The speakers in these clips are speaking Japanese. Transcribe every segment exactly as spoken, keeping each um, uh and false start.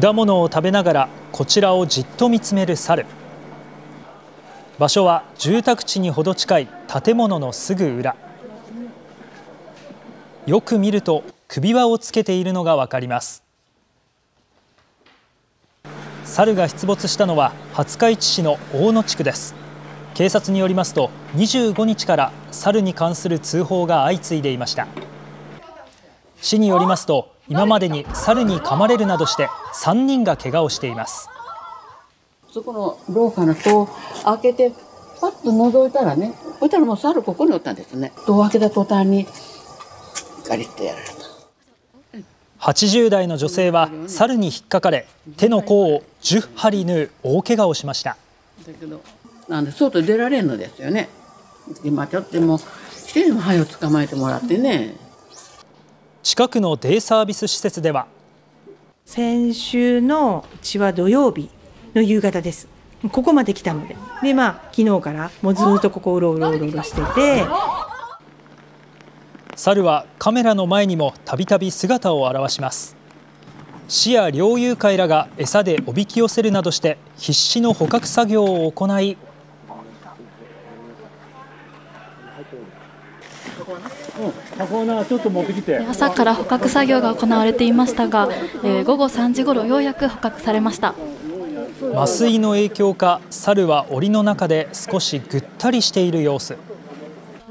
果物を食べながらこちらをじっと見つめる猿。場所は住宅地にほど近い建物のすぐ裏。よく見ると首輪をつけているのがわかります。猿が出没したのは廿日市市の大野地区です。警察によりますとにじゅうごにちから猿に関する通報が相次いでいました。市によりますと今までに猿に噛まれるなどしてさんにんが怪我をしています。そこの廊下の戸を開けてパッと覗いたらね、そしたらもう猿ここにおったんですね。戸を開けた途端にガリッとやられた。はちじゅうだいの女性は猿に引っかかれ手の甲をじゅっはり縫う大怪我をしました。だけどなんで外出られんのですよね。今ちょっともう一人でも早く捕まえてもらってね。近くのデイサービス施設では先週のうちは土曜日の夕方です。ここまで来たので、でまあ昨日からもうずっとここをうろうろうろうろしてて。猿はカメラの前にもたびたび姿を現します。市や猟友会らが餌でおびき寄せるなどして必死の捕獲作業を行い、朝から捕獲作業が行われていましたが、えー、午後さんじごろようやく捕獲されました。麻酔の影響か、猿は檻の中で少しぐったりしている様子。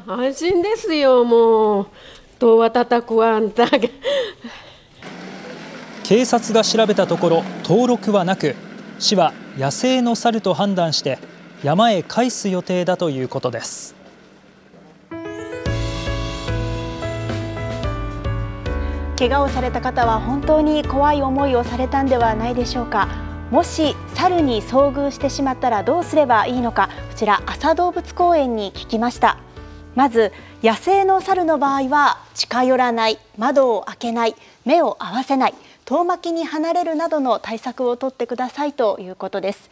安心ですよ、もう。戸は叩くわ、あんた。警察が調べたところ、登録はなく、市は野生の猿と判断して山へ返す予定だということです。怪我をされた方は本当に怖い思いをされたんではないでしょうか。もし猿に遭遇してしまったらどうすればいいのか、こちら安佐動物公園に聞きました。まず野生の猿の場合は近寄らない、窓を開けない、目を合わせない、遠巻きに離れるなどの対策を取ってくださいということです。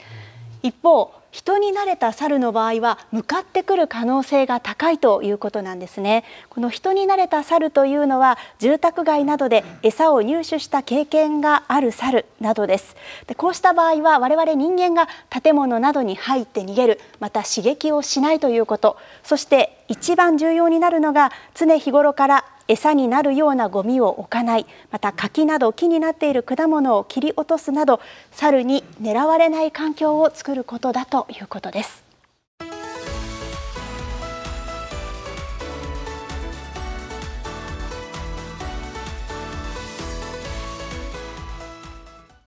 一方、人に慣れた猿の場合は向かってくる可能性が高いということなんですね。この人に慣れた猿というのは住宅街などで餌を入手した経験がある猿などです。で、こうした場合は我々人間が建物などに入って逃げる、また刺激をしないということ、そして一番重要になるのが常日頃から餌になるようなゴミを置かない、また柿など木になっている果物を切り落とすなど、猿に狙われない環境を作ることだということです。